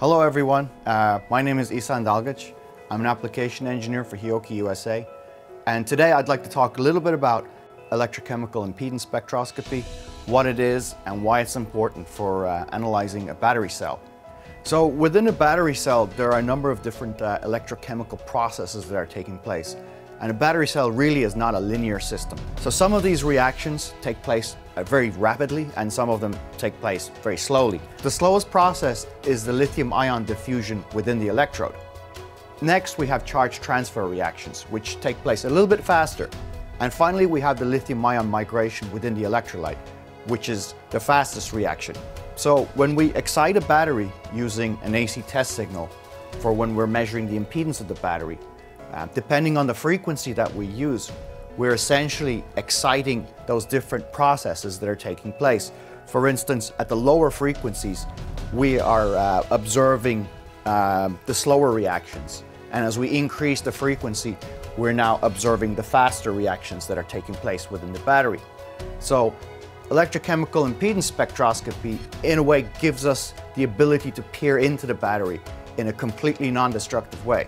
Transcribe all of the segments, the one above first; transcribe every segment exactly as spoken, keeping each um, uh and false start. Hello everyone, uh, my name is Isan Dalgic. I'm an application engineer for Hioki U S A, and today I'd like to talk a little bit about electrochemical impedance spectroscopy, what it is and why it's important for uh, analyzing a battery cell. So within a battery cell there are a number of different uh, electrochemical processes that are taking place, and a battery cell really is not a linear system. So some of these reactions take place Uh, very rapidly, and some of them take place very slowly. The slowest process is the lithium ion diffusion within the electrode. Next, we have charge transfer reactions, which take place a little bit faster. And finally, we have the lithium ion migration within the electrolyte, which is the fastest reaction. So when we excite a battery using an A C test signal for when we're measuring the impedance of the battery, uh, depending on the frequency that we use, we're essentially exciting those different processes that are taking place. For instance, at the lower frequencies, we are uh, observing uh, the slower reactions. And as we increase the frequency, we're now observing the faster reactions that are taking place within the battery. So electrochemical impedance spectroscopy, in a way, gives us the ability to peer into the battery in a completely non-destructive way.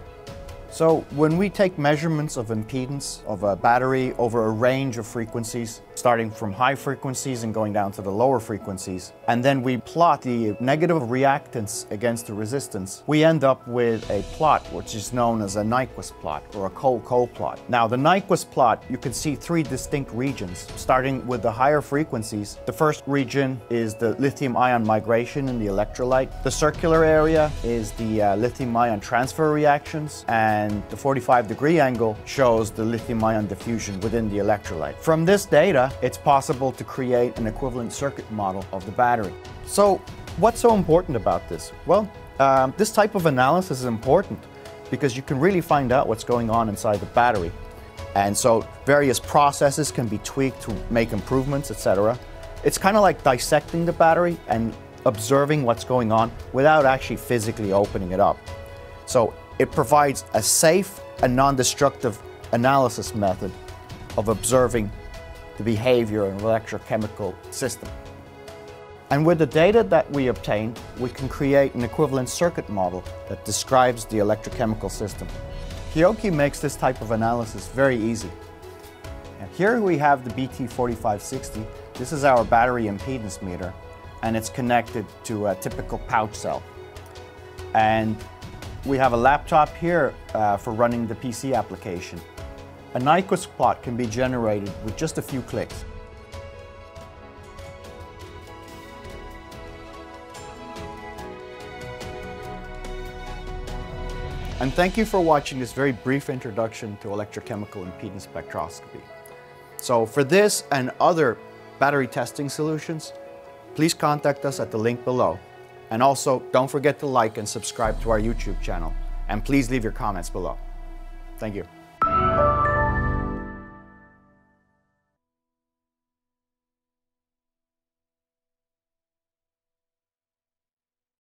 So when we take measurements of impedance of a battery over a range of frequencies, starting from high frequencies and going down to the lower frequencies, and then we plot the negative reactance against the resistance, we end up with a plot which is known as a Nyquist plot or a Cole-Cole plot. Now the Nyquist plot, you can see three distinct regions, starting with the higher frequencies. The first region is the lithium ion migration in the electrolyte. The circular area is the uh, lithium ion transfer reactions, and And the forty-five degree angle shows the lithium ion diffusion within the electrolyte. From this data, it's possible to create an equivalent circuit model of the battery. So what's so important about this? Well, um, this type of analysis is important because you can really find out what's going on inside the battery. And so various processes can be tweaked to make improvements, et cetera. It's kind of like dissecting the battery and observing what's going on without actually physically opening it up. So it provides a safe and non-destructive analysis method of observing the behavior of an electrochemical system. And with the data that we obtain, we can create an equivalent circuit model that describes the electrochemical system. Hioki makes this type of analysis very easy. And here we have the B T forty-five sixty. This is our battery impedance meter, and it's connected to a typical pouch cell. And we have a laptop here uh, for running the P C application. A Nyquist plot can be generated with just a few clicks. And thank you for watching this very brief introduction to electrochemical impedance spectroscopy. So for this and other battery testing solutions, please contact us at the link below. And also, don't forget to like and subscribe to our YouTube channel. And please leave your comments below. Thank you.